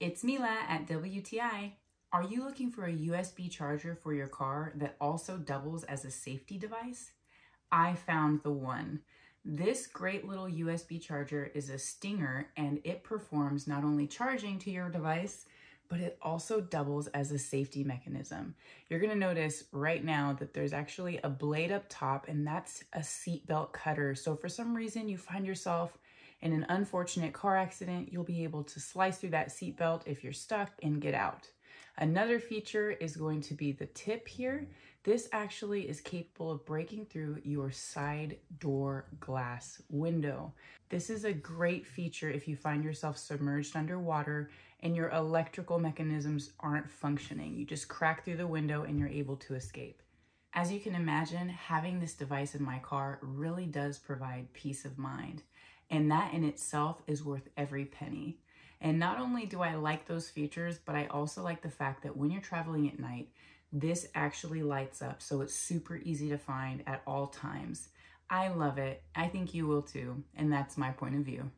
It's Mila at WTI. Are you looking for a USB charger for your car that also doubles as a safety device? I found the one. This great little USB charger is a Stinger, and it performs not only charging to your device, but it also doubles as a safety mechanism. You're gonna notice right now that there's actually a blade up top, and that's a seatbelt cutter. So for some reason you find yourself in an unfortunate car accident, you'll be able to slice through that seatbelt if you're stuck and get out. Another feature is going to be the tip here. This actually is capable of breaking through your side door glass window. This is a great feature if you find yourself submerged underwater and your electrical mechanisms aren't functioning. You just crack through the window and you're able to escape. As you can imagine, having this device in my car really does provide peace of mind. And that in itself is worth every penny. And not only do I like those features, but I also like the fact that when you're traveling at night, this actually lights up, so it's super easy to find at all times. I love it. I think you will too, and that's my point of view.